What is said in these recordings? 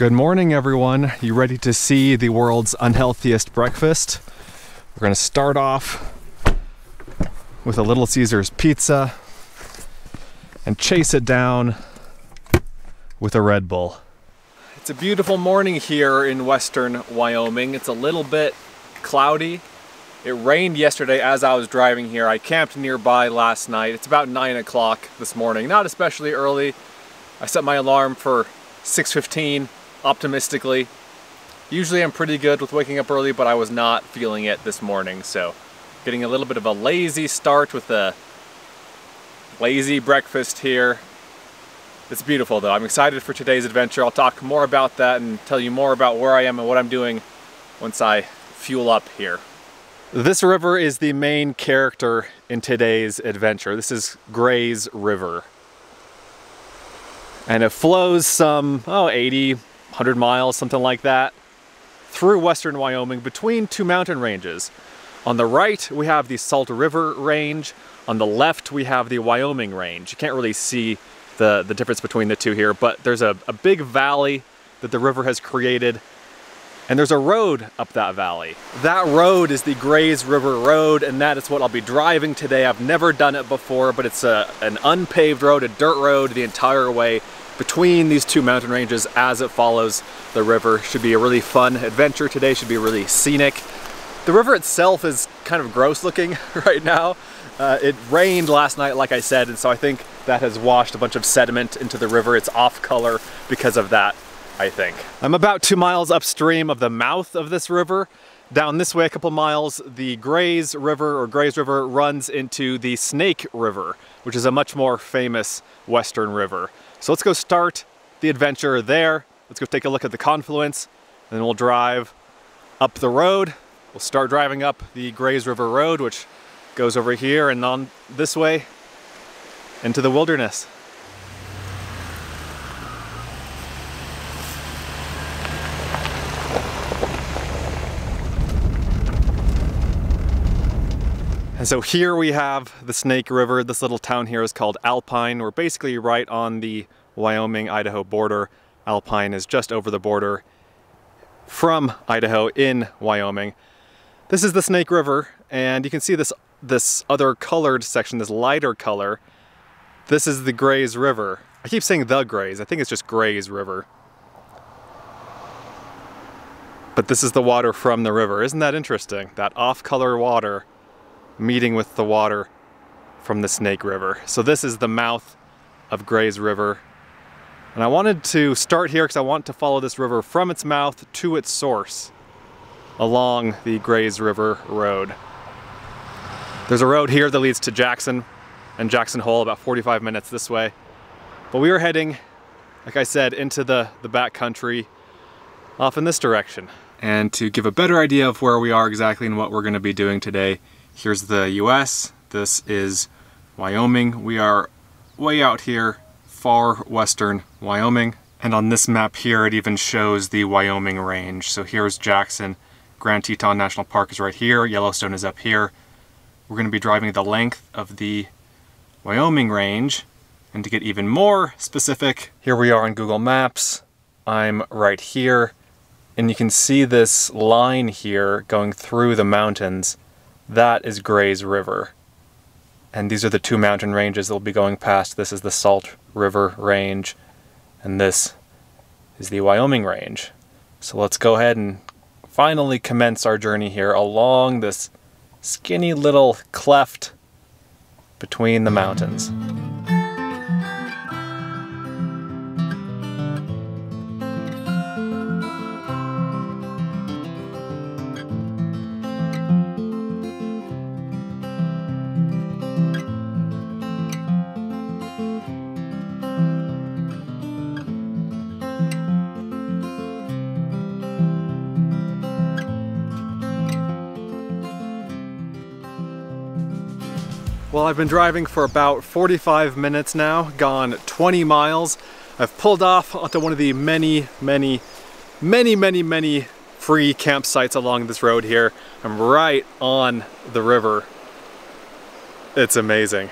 Good morning, everyone. You ready to see the world's unhealthiest breakfast? We're gonna start off with a Little Caesar's pizza and chase it down with a Red Bull. It's a beautiful morning here in western Wyoming. It's a little bit cloudy. It rained yesterday as I was driving here. I camped nearby last night. It's about 9 o'clock this morning, not especially early. I set my alarm for 6:15, optimistically. Usually I'm pretty good with waking up early, but I was not feeling it this morning, so getting a little bit of a lazy start with a lazy breakfast here. It's beautiful though. I'm excited for today's adventure. I'll talk more about that and tell you more about where I am and what I'm doing once I fuel up here. This river is the main character in today's adventure. This is Grays River. And it flows some, 80, 100 miles, something like that, through western Wyoming between two mountain ranges. On the right, we have the Salt River Range. On the left, we have the Wyoming Range. You can't really see the difference between the two here, but there's a big valley that the river has created. And there's a road up that valley. That road is the Grays River Road, and that is what I'll be driving today. I've never done it before, but it's an unpaved road, a dirt road, the entire way between these two mountain ranges as it follows the river. Should be a really fun adventure today, should be really scenic. The river itself is kind of gross looking right now. It rained last night, like I said, and so I think that has washed a bunch of sediment into the river. It's off color because of that, I think. I'm about 2 miles upstream of the mouth of this river. Down this way a couple miles, the Grays River or Grays River runs into the Snake River, which is a much more famous western river. So let's go start the adventure there. Let's go take a look at the confluence, and then we'll drive up the road. We'll start driving up the Grays River Road, which goes over here and on this way into the wilderness. And so here we have the Snake River. This little town here is called Alpine. We're basically right on the Wyoming-Idaho border. Alpine is just over the border from Idaho in Wyoming. This is the Snake River, and you can see this other colored section, this lighter color. This is the Grays River. I keep saying the Grays. I think it's just Grays River. But this is the water from the river. Isn't that interesting? That off-color water meeting with the water from the Snake River. So this is the mouth of Grays River. And I wanted to start here because I want to follow this river from its mouth to its source along the Grays River Road. There's a road here that leads to Jackson and Jackson Hole, about 45 minutes this way. But we are heading, like I said, into the back country off in this direction. And to give a better idea of where we are exactly and what we're going to be doing today, here's the US, this is Wyoming. We are way out here, far western Wyoming. And on this map here, it even shows the Wyoming Range. So here's Jackson. Grand Teton National Park is right here. Yellowstone is up here. We're going to be driving the length of the Wyoming Range. And to get even more specific, here we are on Google Maps. I'm right here. And you can see this line here going through the mountains. That is Grays River. And these are the two mountain ranges that will be going past. This is the Salt River Range, and this is the Wyoming Range. So let's go ahead and finally commence our journey here along this skinny little cleft between the mountains. Well, I've been driving for about 45 minutes now, gone 20 miles. I've pulled off onto one of the many free campsites along this road here. I'm right on the river. It's amazing.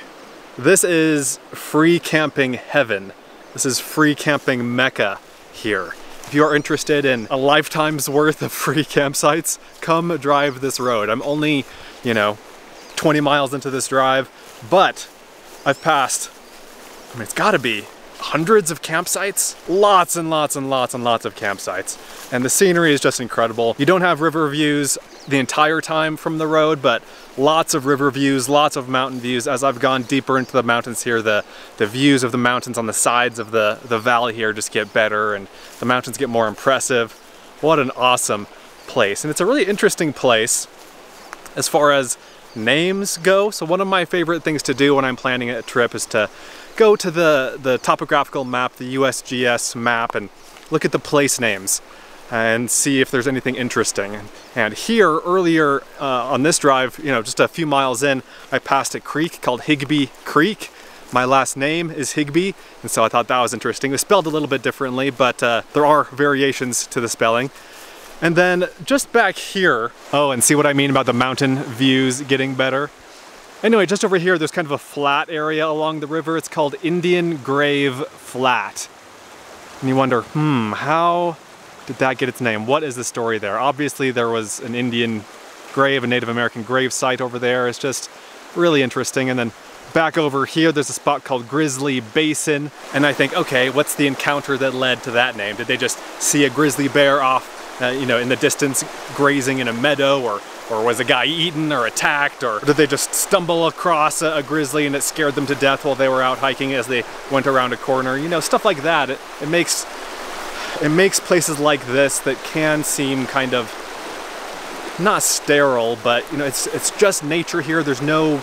This is free camping heaven. This is free camping Mecca here. If you are interested in a lifetime's worth of free campsites, come drive this road. I'm only, 20 miles into this drive, but I've passed, it's gotta be hundreds of campsites, lots and lots and lots and lots of campsites. And the scenery is just incredible. You don't have river views the entire time from the road, but lots of river views, lots of mountain views. As I've gone deeper into the mountains here, the views of the mountains on the sides of the valley here just get better and the mountains get more impressive. What an awesome place. And it's a really interesting place as far as names go. So one of my favorite things to do when I'm planning a trip is to go to the topographical map, the USGS map, and look at the place names and see if there's anything interesting. And here, earlier on this drive, just a few miles in, I passed a creek called Higby Creek. My last name is Higby, and so I thought that was interesting. It was spelled a little bit differently, but there are variations to the spelling. And then just back here, oh, and see what I mean about the mountain views getting better? Anyway, just over here, there's kind of a flat area along the river. It's called Indian Grave Flat. And you wonder, how did that get its name? What is the story there? Obviously, there was an Indian grave, a Native American grave site over there. It's just really interesting. And then back over here, there's a spot called Grizzly Basin. And I think, okay, what's the encounter that led to that name? Did they just see a grizzly bear off in the distance grazing in a meadow, or was a guy eaten or attacked, or did they just stumble across a grizzly and it scared them to death while they were out hiking as they went around a corner? Stuff like that. It makes places like this that can seem kind of not sterile, but it's just nature here. There's no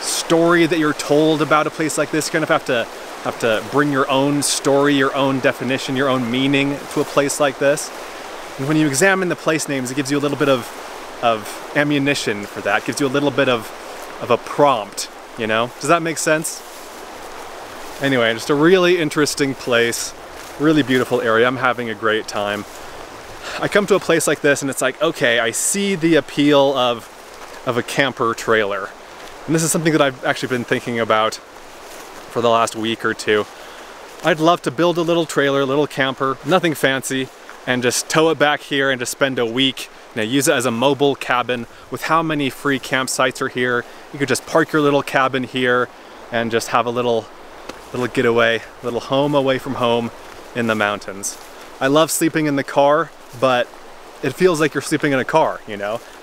story that you're told about a place like this. You kind of have to bring your own story, your own definition, your own meaning to a place like this. And when you examine the place names, it gives you a little bit of ammunition for that. It gives you a little bit of a prompt, Does that make sense? Anyway, just a really interesting place, really beautiful area. I'm having a great time. I come to a place like this and it's like, okay, I see the appeal of a camper trailer. And this is something that I've actually been thinking about for the last week or two. I'd love to build a little trailer, a little camper, nothing fancy, and just tow it back here and just spend a week. Use it as a mobile cabin. With how many free campsites are here, you could just park your little cabin here and just have a little getaway, little home away from home in the mountains. I love sleeping in the car, but it feels like you're sleeping in a car, And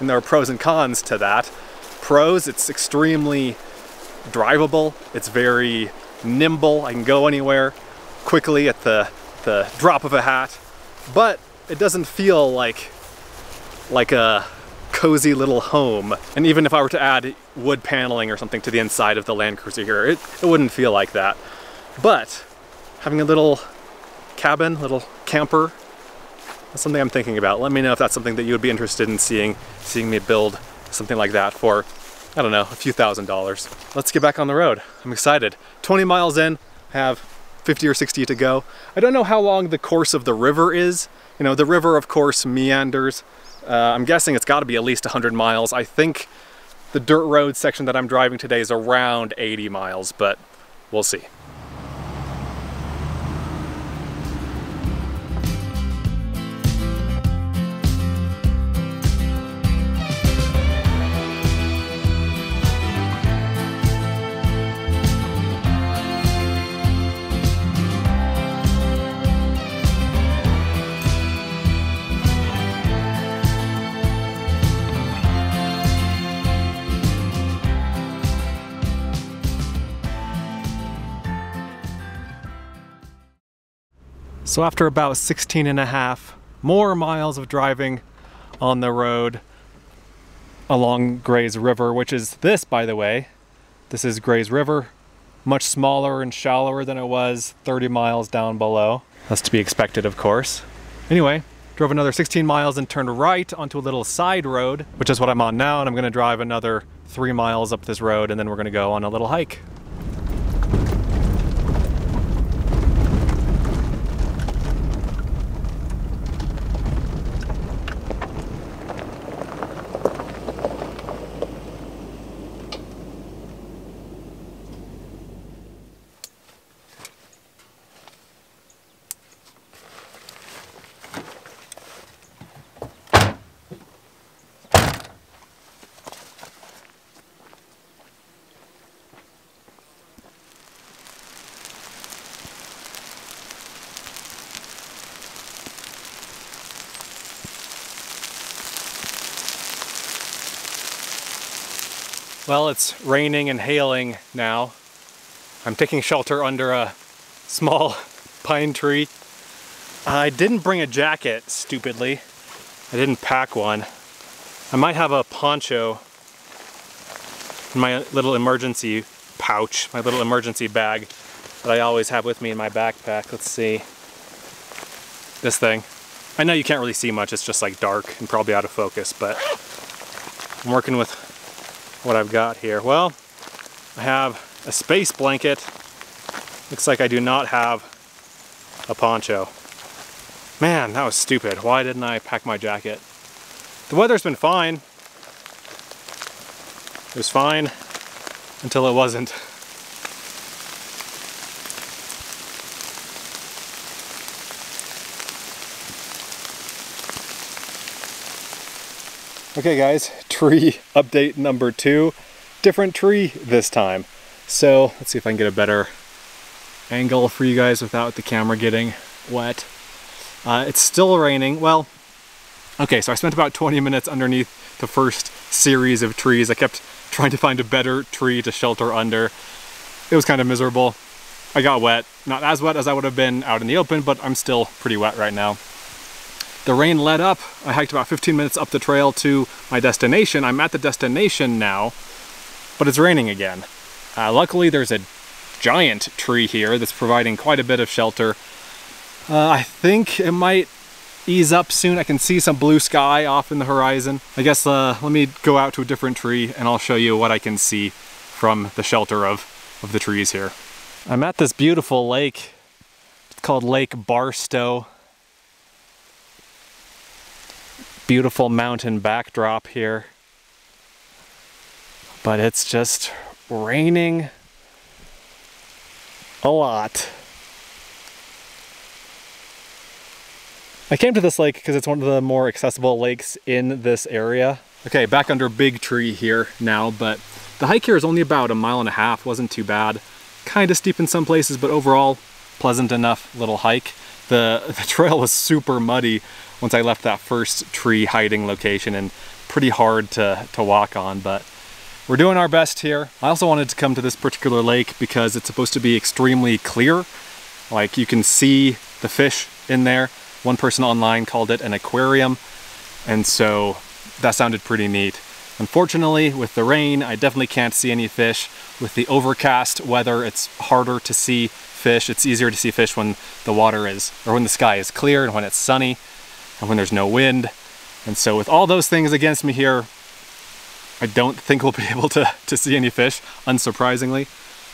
there are pros and cons to that. Pros, it's extremely drivable. It's very nimble. I can go anywhere quickly at the drop of a hat. But it doesn't feel like a cozy little home. And even if I were to add wood paneling or something to the inside of the Land Cruiser here, it wouldn't feel like that. But having a little cabin, little camper, that's something I'm thinking about. Let me know if that's something that you would be interested in seeing me build something like that for, I don't know, a few $1,000s. Let's get back on the road. I'm excited. 20 miles in, I have 50 or 60 to go. I don't know how long the course of the river is. The river, of course, meanders. I'm guessing it's got to be at least 100 miles. I think the dirt road section that I'm driving today is around 80 miles, but we'll see. So after about 16 and a half more miles of driving on the road along Grays River, which is this, by the way, this is Grays River, much smaller and shallower than it was 30 miles down below. That's to be expected, of course. Anyway, drove another 16 miles and turned right onto a little side road, which is what I'm on now, and I'm gonna drive another 3 miles up this road, and then we're gonna go on a little hike. Well, it's raining and hailing now. I'm taking shelter under a small pine tree. I didn't bring a jacket, stupidly. I didn't pack one. I might have a poncho in my little emergency pouch, my little emergency bag that I always have with me in my backpack. Let's see. This thing. I know you can't really see much, it's just like dark and probably out of focus, but I'm working with what I've got here. Well, I have a space blanket. Looks like I do not have a poncho. Man, that was stupid. Why didn't I pack my jacket? The weather's been fine. It was fine until it wasn't. Okay guys, tree update number 2. Different tree this time. So let's see if I can get a better angle for you guys without the camera getting wet. It's still raining. Well, okay, so I spent about 20 minutes underneath the first series of trees. I kept trying to find a better tree to shelter under. It was kind of miserable. I got wet. Not as wet as I would have been out in the open, but I'm still pretty wet right now. The rain let up. I hiked about 15 minutes up the trail to my destination. I'm at the destination now, but it's raining again. Luckily, there's a giant tree here that's providing quite a bit of shelter. I think it might ease up soon. I can see some blue sky off in the horizon. I guess let me go out to a different tree and I'll show you what I can see from the shelter of the trees here. I'm at this beautiful lake. It's called Lake Barstow. Beautiful mountain backdrop here, but it's just raining a lot. I came to this lake because it's one of the more accessible lakes in this area. Okay, back under Big Tree here now, but the hike here is only about a mile and a half, wasn't too bad. Kind of steep in some places, but overall pleasant enough little hike. The trail was super muddy once I left that first tree hiding location and pretty hard to walk on, but we're doing our best here. I also wanted to come to this particular lake because it's supposed to be extremely clear. Like you can see the fish in there. One person online called it an aquarium, and so that sounded pretty neat. Unfortunately, with the rain, I definitely can't see any fish. With the overcast weather, it's harder to see fish. It's easier to see fish when the water is, or when the sky is clear and when it's sunny and when there's no wind. And so with all those things against me here, I don't think we'll be able to see any fish, unsurprisingly,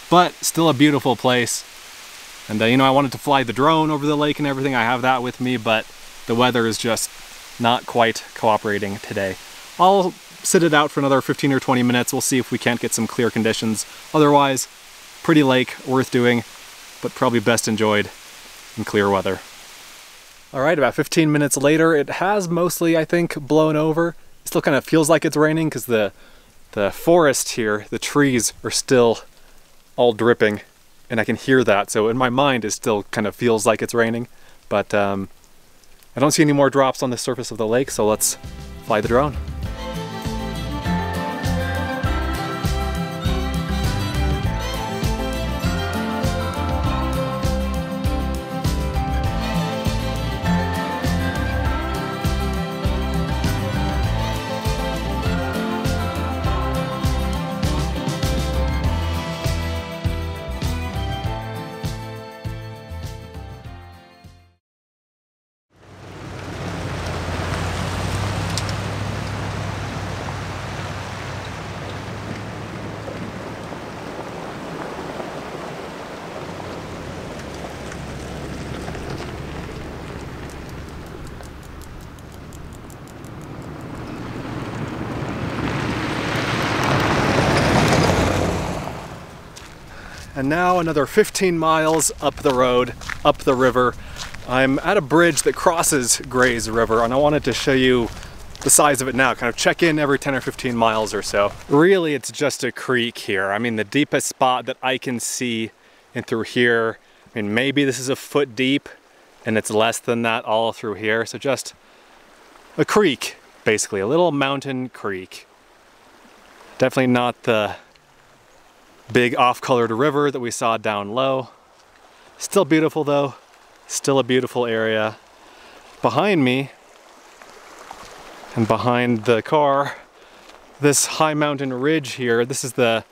but still a beautiful place. And you know, I wanted to fly the drone over the lake and everything. I have that with me, but the weather is just not quite cooperating today. I'll sit it out for another 15 or 20 minutes. We'll see if we can't get some clear conditions. Otherwise, pretty lake, worth doing, but probably best enjoyed in clear weather. All right, about 15 minutes later, it has mostly, I think, blown over. It still kind of feels like it's raining because the forest here, the trees are still all dripping and I can hear that. So in my mind, it still kind of feels like it's raining, but I don't see any more drops on the surface of the lake. So let's fly the drone. And now another 15 miles up the road, up the river. I'm at a bridge that crosses Grays River, and I wanted to show you the size of it now, kind of check in every 10 or 15 miles or so. Really, it's just a creek here. I mean, the deepest spot that I can see in through here, I mean, maybe this is a foot deep, and it's less than that all through here. So just a creek, basically, a little mountain creek. Definitely not the big off-colored river that we saw down low. Still beautiful though, still a beautiful area. Behind me and behind the car, this high mountain ridge here, this is the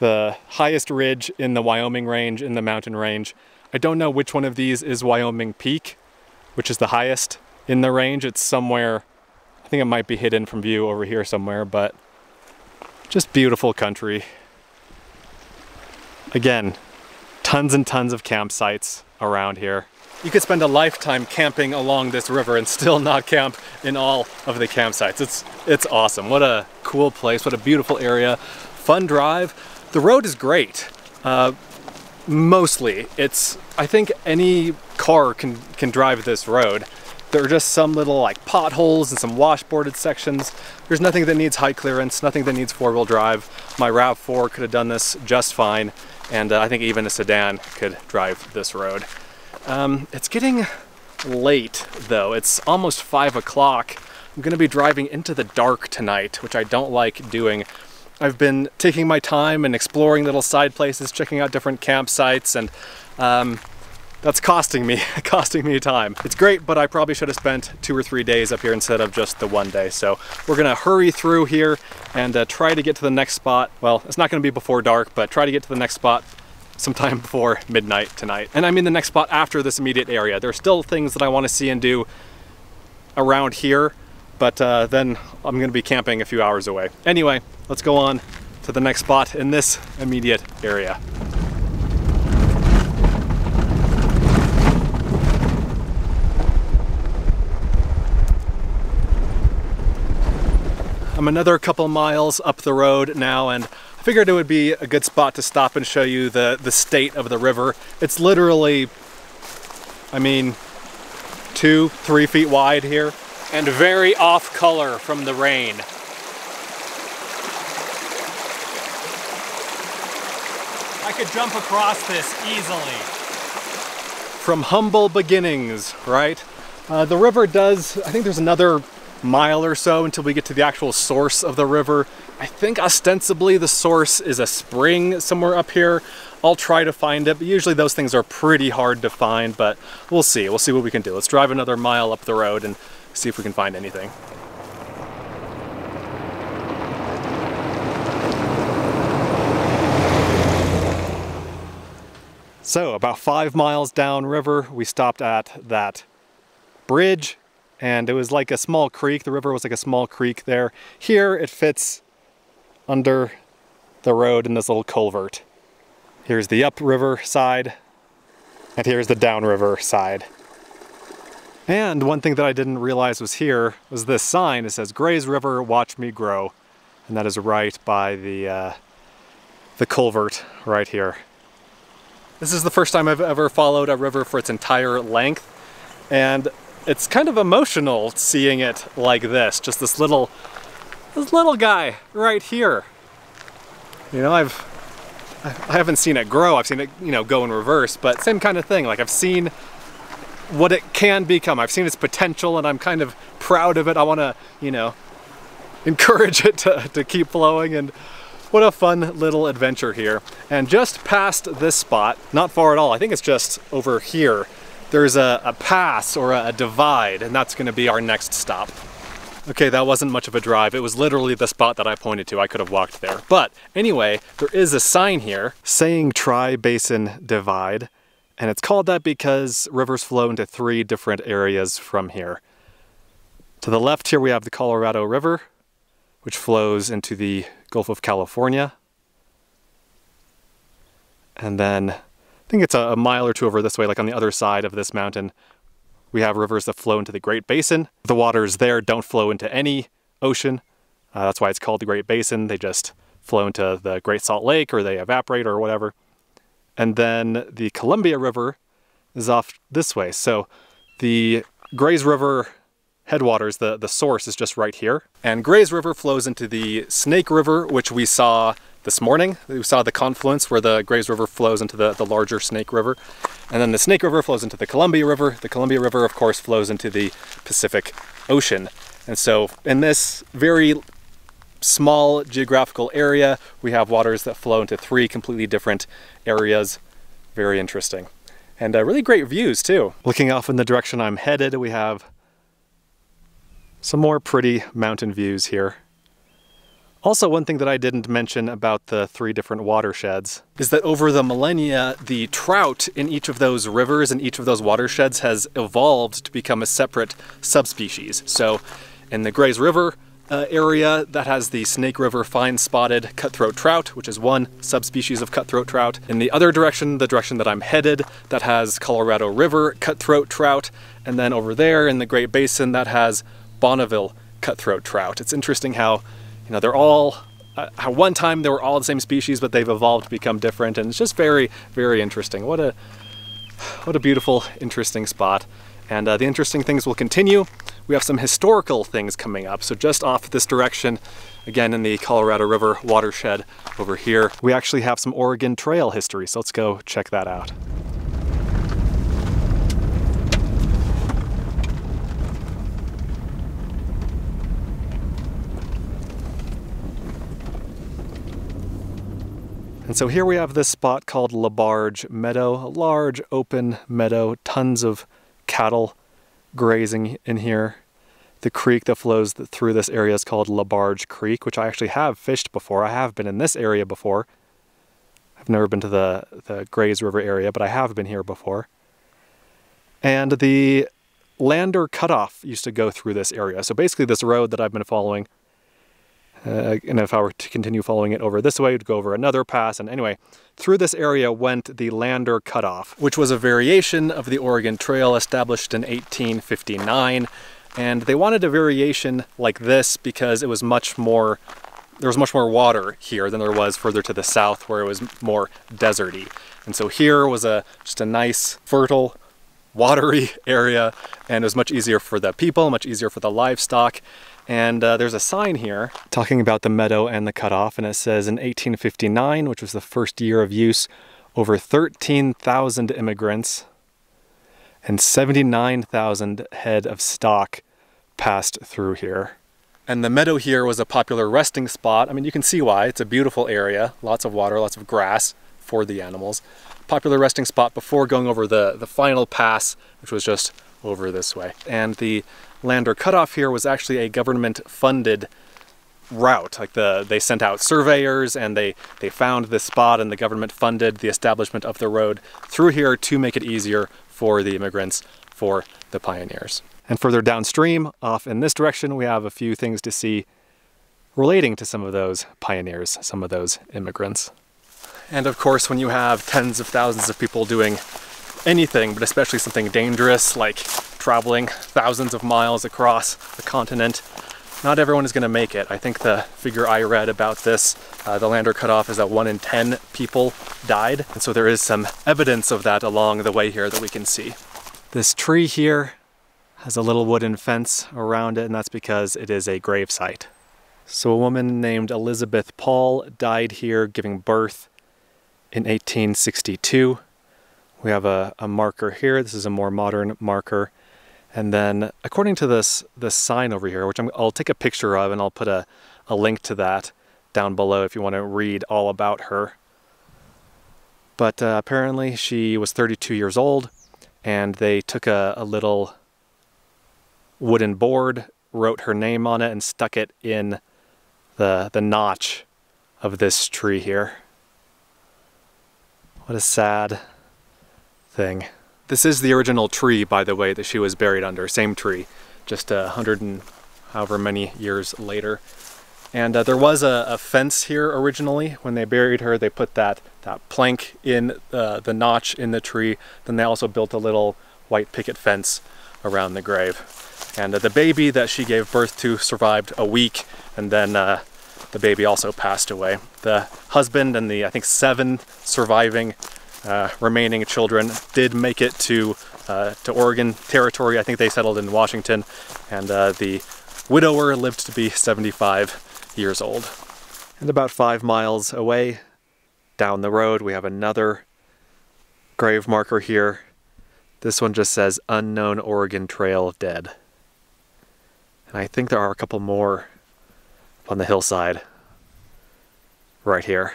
highest ridge in the Wyoming Range, in the mountain range. I don't know which one of these is Wyoming Peak, which is the highest in the range. It's somewhere, I think it might be hidden from view over here somewhere, but just beautiful country. Again, tons and tons of campsites around here. You could spend a lifetime camping along this river and still not camp in all of the campsites. It's awesome. What a cool place, what a beautiful area. Fun drive. The road is great. Mostly. I think any car can drive this road. There are just some little like potholes and some washboarded sections. There's nothing that needs high clearance, nothing that needs four-wheel drive. My RAV4 could have done this just fine, and I think even a sedan could drive this road. It's getting late though. It's almost 5 o'clock. I'm gonna be driving into the dark tonight, which I don't like doing. I've been taking my time and exploring little side places, checking out different campsites, and that's costing me time. It's great, but I probably should have spent 2 or 3 days up here instead of just the one day. So we're gonna hurry through here and try to get to the next spot. Well, it's not gonna be before dark, but try to get to the next spot sometime before midnight tonight. And I mean the next spot after this immediate area. There are still things that I wanna see and do around here, but then I'm gonna be camping a few hours away. Anyway, let's go on to the next spot in this immediate area. I'm another couple miles up the road now, and I figured it would be a good spot to stop and show you the state of the river. It's literally, I mean, 2-3 feet wide here, and very off color from the rain. I could jump across this easily. From humble beginnings, right? The river does, I think there's another mile or so until we get to the actual source of the river. I think ostensibly the source is a spring somewhere up here. I'll try to find it, but usually those things are pretty hard to find, but we'll see. We'll see what we can do. Let's drive another mile up the road and see if we can find anything. So about 5 miles downriver, we stopped at that bridge. And it was like a small creek. The river was like a small creek there. Here it fits under the road in this little culvert. Here's the upriver side, and here's the downriver side. And one thing that I didn't realize was here was this sign. It says, Grays River, watch me grow. And that is right by the culvert right here. This is the first time I've ever followed a river for its entire length. And it's kind of emotional seeing it like this, just this little guy right here. You know, I haven't seen it grow. I've seen it, you know, go in reverse, but same kind of thing. Like I've seen what it can become. I've seen its potential, and I'm kind of proud of it. I want to, you know, encourage it to keep flowing. And what a fun little adventure here. And just past this spot, not far at all, I think it's just over here, there's a pass or a divide, and that's gonna be our next stop. Okay, that wasn't much of a drive. It was literally the spot that I pointed to. I could have walked there. But anyway, there is a sign here saying Tri-Basin Divide, and it's called that because rivers flow into 3 different areas from here. To the left here, we have the Colorado River, which flows into the Gulf of California. And then I think it's a mile or two over this way, like on the other side of this mountain, we have rivers that flow into the Great Basin. The waters there don't flow into any ocean. That's why it's called the Great Basin. They just flow into the Great Salt Lake, or they evaporate or whatever. And then the Columbia River is off this way. So the Grays River headwaters, the source is just right here. And Grays River flows into the Snake River, which we saw this morning. We saw the confluence where the Grays River flows into the larger Snake River. And then the Snake River flows into the Columbia River. The Columbia River, of course, flows into the Pacific Ocean. And so in this very small geographical area, we have waters that flow into three completely different areas. Very interesting. And really great views too. Looking off in the direction I'm headed, we have some more pretty mountain views here. Also, one thing that I didn't mention about the three different watersheds is that over the millennia, the trout in each of those rivers and each of those watersheds has evolved to become a separate subspecies. So in the Grays River area, that has the Snake River fine spotted cutthroat trout, which is one subspecies of cutthroat trout. In the other direction, the direction that I'm headed, that has Colorado River cutthroat trout. And then over there in the Great Basin, that has Bonneville cutthroat trout. It's interesting how they're all, at one time they were all the same species, but they've evolved to become different, and it's just very, very interesting. What a beautiful, interesting spot. And the interesting things will continue. We have some historical things coming up. So just off this direction, again in the Colorado River watershed over here, we actually have some Oregon Trail history. So let's go check that out. And so here we have this spot called La Barge Meadow, a large open meadow, tons of cattle grazing in here. The creek that flows through this area is called La Barge Creek, which I actually have fished before. I have been in this area before. I've never been to the Grays River area, but I have been here before. And the Lander Cutoff used to go through this area. So basically this road that I've been following, and if I were to continue following it over this way, it would go over another pass. And anyway, through this area went the Lander Cutoff, which was a variation of the Oregon Trail established in 1859. And they wanted a variation like this because it was much more water here than there was further to the south where it was more deserty. And so here was just a nice, fertile, watery area, and it was much easier for the people, much easier for the livestock. And there's a sign here talking about the meadow and the cutoff, and it says in 1859, which was the first year of use, over 13,000 immigrants and 79,000 head of stock passed through here. And the meadow here was a popular resting spot. I mean, you can see why. It's a beautiful area, lots of water, lots of grass for the animals. Popular resting spot before going over the final pass, which was just over this way. And the Lander Cutoff here was actually a government-funded route. Like they sent out surveyors, and they found this spot, and the government funded the establishment of the road through here to make it easier for the immigrants, for the pioneers. And further downstream, off in this direction, we have a few things to see relating to some of those pioneers, some of those immigrants. And of course, when you have tens of thousands of people doing anything, but especially something dangerous like traveling thousands of miles across the continent, not everyone is going to make it. I think the figure I read about this, the Lander Cutoff, is that 1 in 10 people died. And so there is some evidence of that along the way here that we can see. This tree here has a little wooden fence around it, and that's because it is a grave site. So a woman named Elizabeth Paul died here giving birth in 1862. We have a marker here. This is a more modern marker. And then according to this sign over here, which I'll take a picture of, and I'll put a link to that down below if you want to read all about her. But apparently she was 32 years old, and they took a little wooden board, wrote her name on it, and stuck it in the notch of this tree here. What a sad thing. This is the original tree, by the way, that she was buried under. Same tree, just 100 and however many years later. And there was a fence here originally. When they buried her, they put that plank in the notch in the tree. Then they also built a little white picket fence around the grave. And the baby that she gave birth to survived a week, and then the baby also passed away. The husband and the, I think, 7 surviving remaining children did make it to Oregon territory. I think they settled in Washington, and the widower lived to be 75 years old. And about 5 miles away down the road, we have another grave marker here. This one just says Unknown Oregon Trail Dead. And I think there are a couple more up on the hillside right here.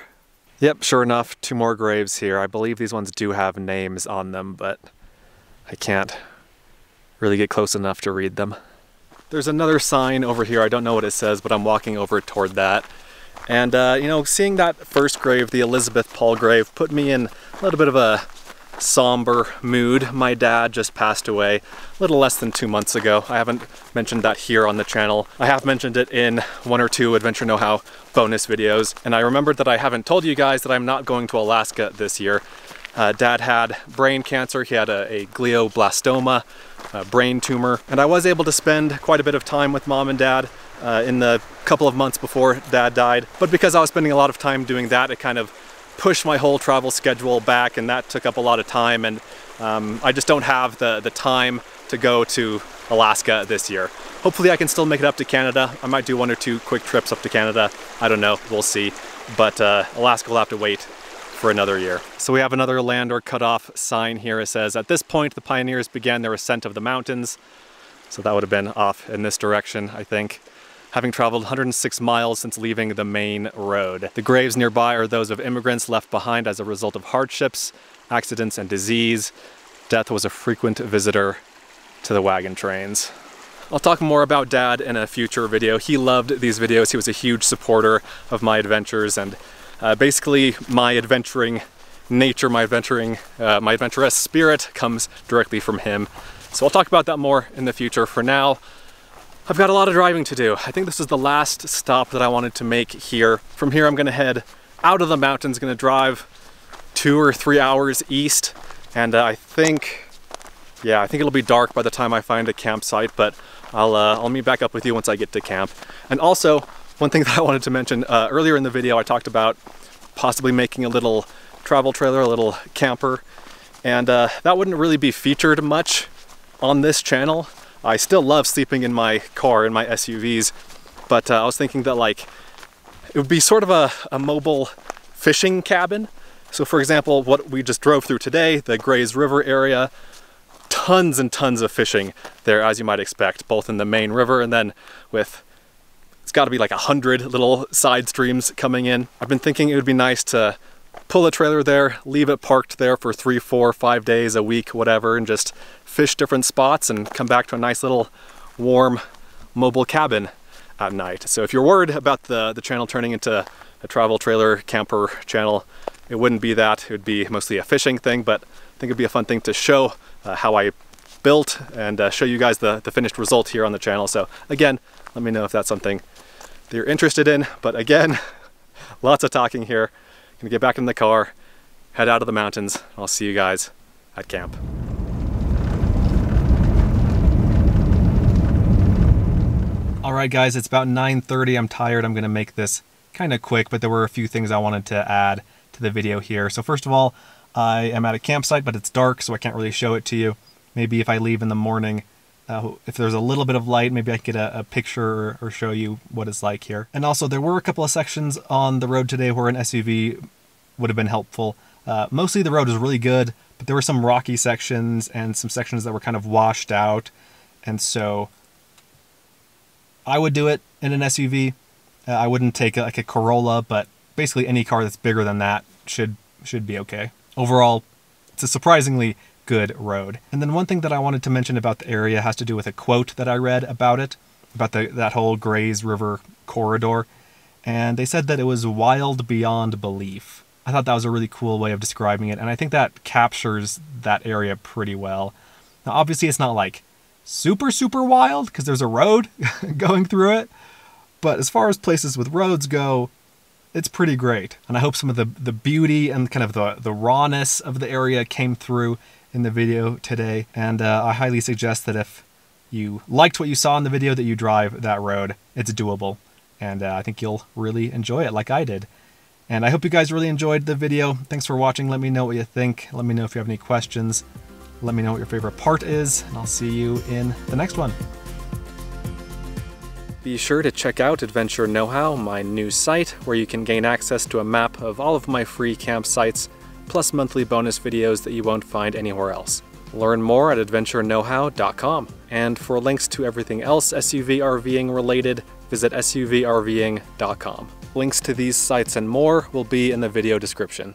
Yep, sure enough, two more graves here. I believe these ones do have names on them, but I can't really get close enough to read them. There's another sign over here. I don't know what it says, but I'm walking over toward that. And you know, seeing that first grave, the Elizabeth Paul grave, put me in a little bit of a somber mood. My dad just passed away a little less than 2 months ago. I haven't mentioned that here on the channel. I have mentioned it in one or two Adventure Know-How bonus videos. And I remembered that I haven't told you guys that I'm not going to Alaska this year. Dad had brain cancer. He had a glioblastoma, a brain tumor. And I was able to spend quite a bit of time with mom and dad in the couple of months before dad died. But because I was spending a lot of time doing that, it kind of pushed my whole travel schedule back, and that took up a lot of time, and I just don't have the time to go to Alaska this year. Hopefully I can still make it up to Canada. I might do one or two quick trips up to Canada. I don't know, we'll see. But Alaska will have to wait for another year. So we have another Lander Cutoff sign here. It says, at this point, the pioneers began their ascent of the mountains. So that would have been off in this direction, I think. Having traveled 106 miles since leaving the main road. The graves nearby are those of immigrants left behind as a result of hardships, accidents, and disease. Death was a frequent visitor to the wagon trains. I'll talk more about Dad in a future video. He loved these videos. He was a huge supporter of my adventures, and basically my adventuring nature, my adventurous spirit comes directly from him. So I'll talk about that more in the future. For now, I've got a lot of driving to do. I think this is the last stop that I wanted to make here. From here, I'm gonna head out of the mountains, gonna drive 2 or 3 hours east. And I think it'll be dark by the time I find a campsite, but I'll meet back up with you once I get to camp. And also, one thing that I wanted to mention, earlier in the video, I talked about possibly making a little travel trailer, a little camper. And that wouldn't really be featured much on this channel. I still love sleeping in my car, in my SUVs, but I was thinking that, like, it would be sort of a mobile fishing cabin. So for example, what we just drove through today, the Grays River area, tons and tons of fishing there, as you might expect, both in the main river and then with, it's gotta be like 100 little side streams coming in. I've been thinking it would be nice to pull a trailer there, leave it parked there for 3, 4, 5 days, a week, whatever, and just fish different spots and come back to a nice little warm mobile cabin at night. So if you're worried about the channel turning into a travel trailer camper channel, it wouldn't be that. It would be mostly a fishing thing, but I think it'd be a fun thing to show how I built and show you guys the finished result here on the channel. So again, let me know if that's something that you're interested in. But again, lots of talking here. Gonna get back in the car, head out of the mountains. I'll see you guys at camp. All right, guys, it's about 9:30. I'm tired. I'm gonna make this kind of quick, but there were a few things I wanted to add to the video here. So first of all, I am at a campsite, but it's dark, so I can't really show it to you. Maybe if I leave in the morning, if there's a little bit of light, maybe I can get a picture or show you what it's like here. And also, there were a couple of sections on the road today where an SUV would have been helpful. Mostly the road is really good, but there were some rocky sections and some sections that were kind of washed out. And so I would do it in an SUV. I wouldn't take like a Corolla, but basically any car that's bigger than that should be okay. Overall, it's a surprisingly good road. And then one thing that I wanted to mention about the area has to do with a quote that I read about it, about that whole Grays River corridor. And they said that it was wild beyond belief. I thought that was a really cool way of describing it. And I think that captures that area pretty well. Now, obviously it's not like super, super wild because there's a road going through it. But as far as places with roads go, it's pretty great. And I hope some of the beauty and kind of the rawness of the area came through in the video today. And I highly suggest that if you liked what you saw in the video, that you drive that road. It's doable. And I think you'll really enjoy it like I did. And I hope you guys really enjoyed the video. Thanks for watching. Let me know what you think. Let me know if you have any questions. Let me know what your favorite part is, and I'll see you in the next one. Be sure to check out Adventure Know-How, my new site, where you can gain access to a map of all of my free campsites, plus monthly bonus videos that you won't find anywhere else. Learn more at adventureknowhow.com. And for links to everything else SUV RVing related, visit SUVRVing.com. Links to these sites and more will be in the video description.